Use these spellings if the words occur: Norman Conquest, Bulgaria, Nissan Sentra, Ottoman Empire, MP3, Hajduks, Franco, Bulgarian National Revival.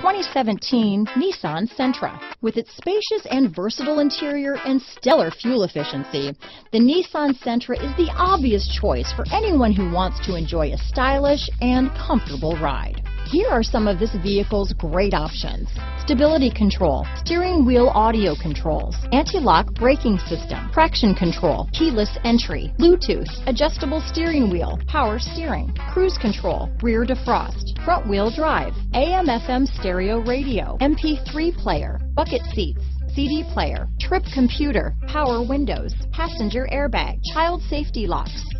2017 Nissan Sentra. With its spacious and versatile interior and stellar fuel efficiency, the Nissan Sentra is the obvious choice for anyone who wants to enjoy a stylish and comfortable ride. Here are some of this vehicle's great options: stability control, steering wheel audio controls, anti-lock braking system, traction control, keyless entry, Bluetooth, adjustable steering wheel, power steering, cruise control, rear defrost, front wheel drive, AM/FM stereo radio, MP3 player, bucket seats, CD player, trip computer, power windows, passenger airbag, child safety locks.